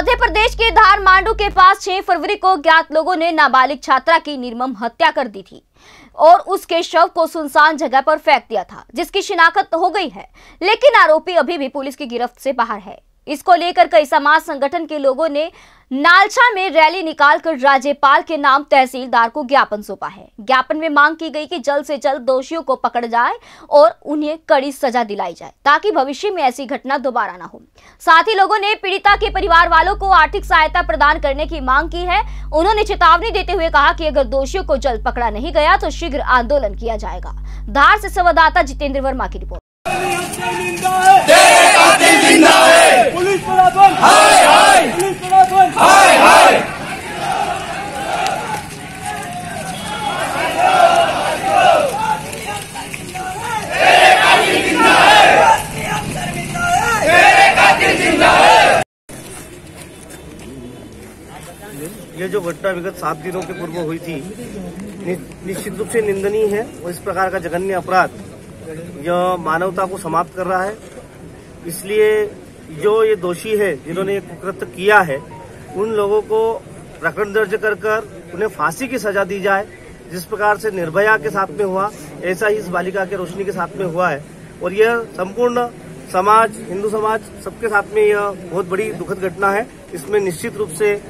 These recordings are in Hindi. मध्य प्रदेश के धार मांडू के पास 6 फरवरी को ज्ञात लोगों ने नाबालिग छात्रा की निर्मम हत्या कर दी थी और उसके शव को सुनसान जगह पर फेंक दिया था, जिसकी शिनाख्त हो गई है, लेकिन आरोपी अभी भी पुलिस की गिरफ्त से बाहर है। इसको लेकर कई समाज संगठन के लोगों ने नालछा में रैली निकालकर राज्यपाल के नाम तहसीलदार को ज्ञापन सौंपा है। ज्ञापन में मांग की गई कि जल्द से जल्द दोषियों को पकड़ जाए और उन्हें कड़ी सजा दिलाई जाए ताकि भविष्य में ऐसी घटना दोबारा ना हो। साथ ही लोगों ने पीड़िता के परिवार वालों को आर्थिक सहायता प्रदान करने की मांग की है। उन्होंने चेतावनी देते हुए कहा कि अगर दोषियों को जल्द पकड़ा नहीं गया तो शीघ्र आंदोलन किया जाएगा। धार से संवाददाता जितेंद्र वर्मा की रिपोर्ट। ये जो घटना विगत 7 दिनों के पूर्व हुई थी निश्चित रूप से निंदनीय है और इस प्रकार का जघन्य अपराध यह मानवता को समाप्त कर रहा है। इसलिए जो ये दोषी है जिन्होंने ये कुकृत्य किया है उन लोगों को प्रकरण दर्ज कर उन्हें फांसी की सजा दी जाए। जिस प्रकार से निर्भया के साथ में हुआ ऐसा ही इस बालिका के रोशनी के साथ में हुआ है और यह संपूर्ण समाज, हिंदू समाज सबके साथ में यह बहुत बड़ी दुखद घटना है। इसमें निश्चित रूप से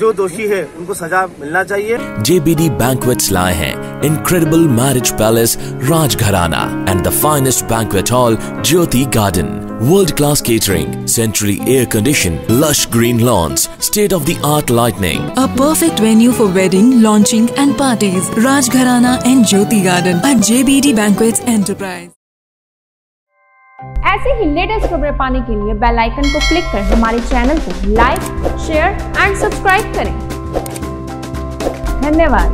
जो दोषी है उनको सजा मिलना चाहिए। JBD Banquets लाए हैं Incredible Marriage Palace Rajgharana and the finest banquet hall Jyoti Garden. World-class catering, centrally air-conditioned, lush green lawns, state-of-the-art lighting. A perfect venue for wedding, launching and parties. Rajgharana and Jyoti Garden at JBD Banquets Enterprise. ऐसे ही लेटेस्ट खबरें पाने के लिए बेल आइकन को क्लिक करें, हमारे चैनल को लाइक, शेयर एंड सब्सक्राइब करें। धन्यवाद।